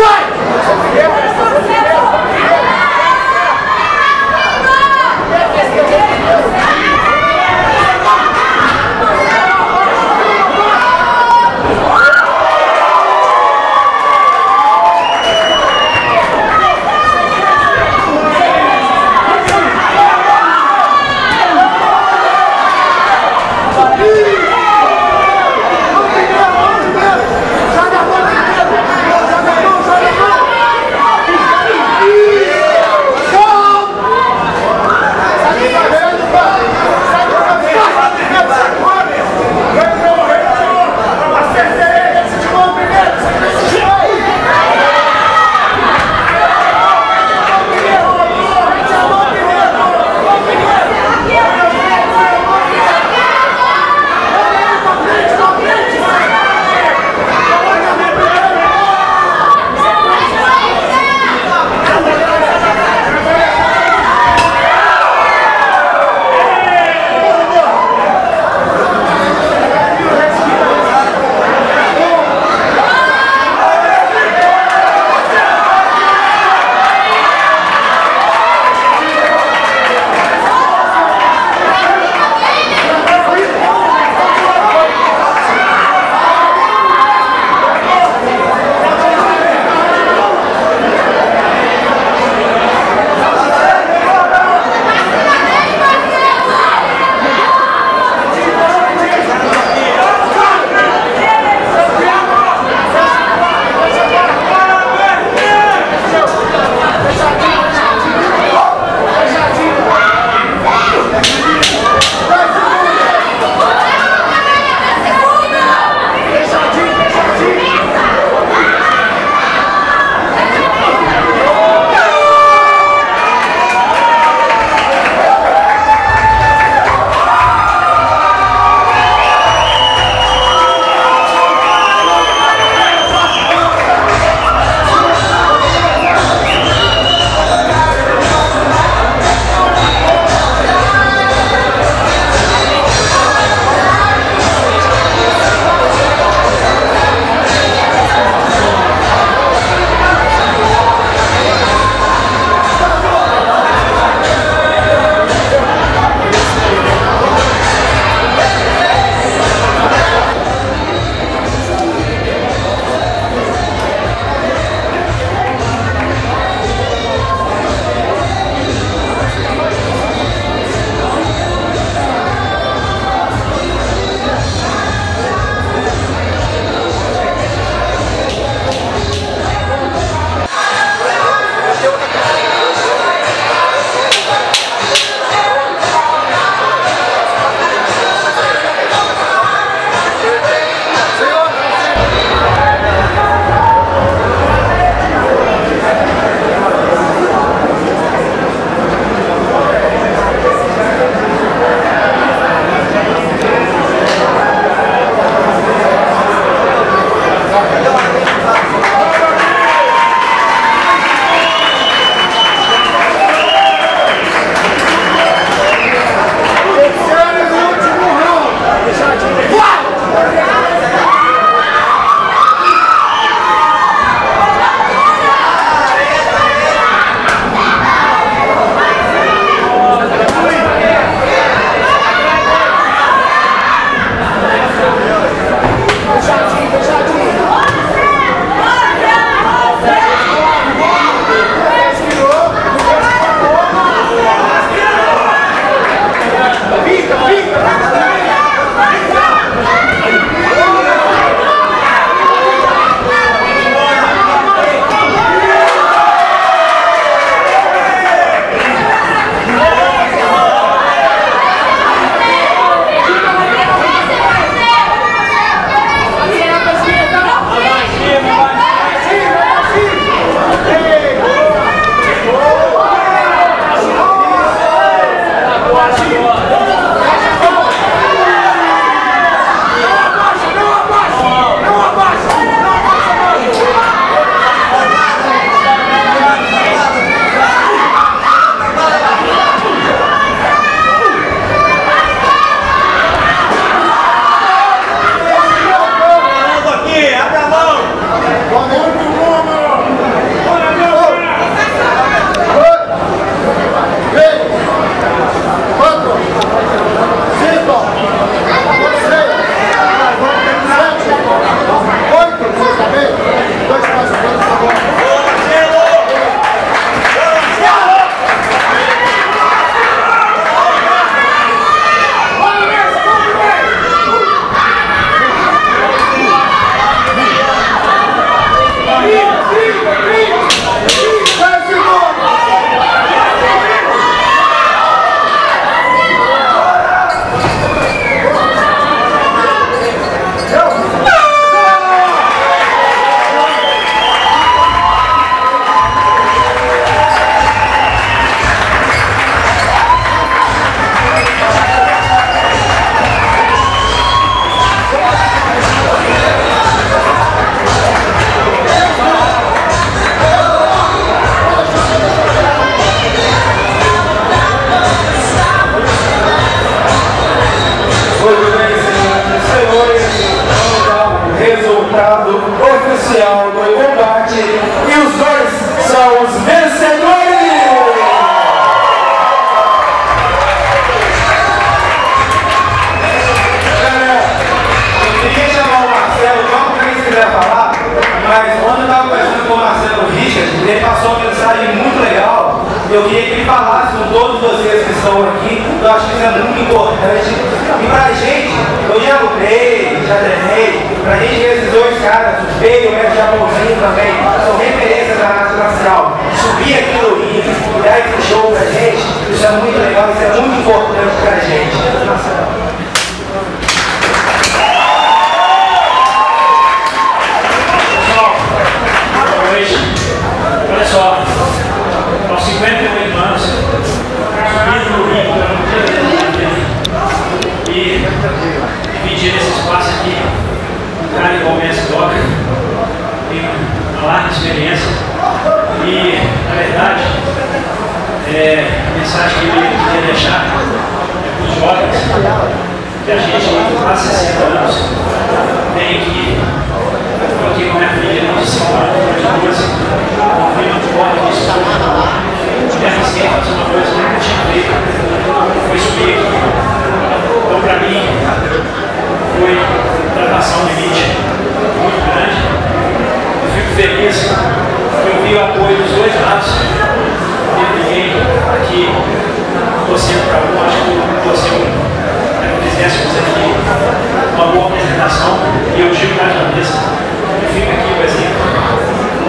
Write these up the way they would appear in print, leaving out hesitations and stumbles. Let's go! ele passou uma mensagem muito legal. Eu queria que ele falasse com todos vocês que estão aqui. Eu acho que isso é muito importante. E pra gente, eu já lutei, já treinei. Pra gente, esses dois caras, o Feio e o Japãozinho também, são referências da arte marcial. Subir aqui no Rio e dar esse show pra gente, isso é muito legal, isso é muito importante pra gente. Olha só, aos 58 anos, subindo no Rio, e dividindo esse espaço aqui, um cara igual o Mestre Doca, tem uma larga experiência, e na verdade, a mensagem que eu queria deixar é para os jovens, que a gente há 60 anos tem que, eu aqui com a minha filha de 5 anos, de 12, foi subir. Então, para mim, foi ultrapassar um limite muito grande. Eu fico feliz que eu vi o apoio dos dois lados. Teve ninguém aqui torcendo para um, acho que torceu um. Fizéssemos aqui uma boa apresentação e eu digo mais uma vez: eu fico aqui, por exemplo,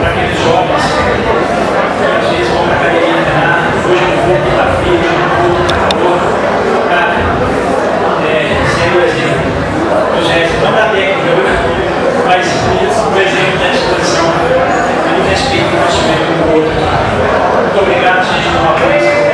para aqueles jovens que às vezes vão para a academia treinar, hoje eu vou para a fila. Não da técnica, mas o exemplo da exposição e do respeito que nós tivemos com o outro. Muito obrigado, gente, por uma presença.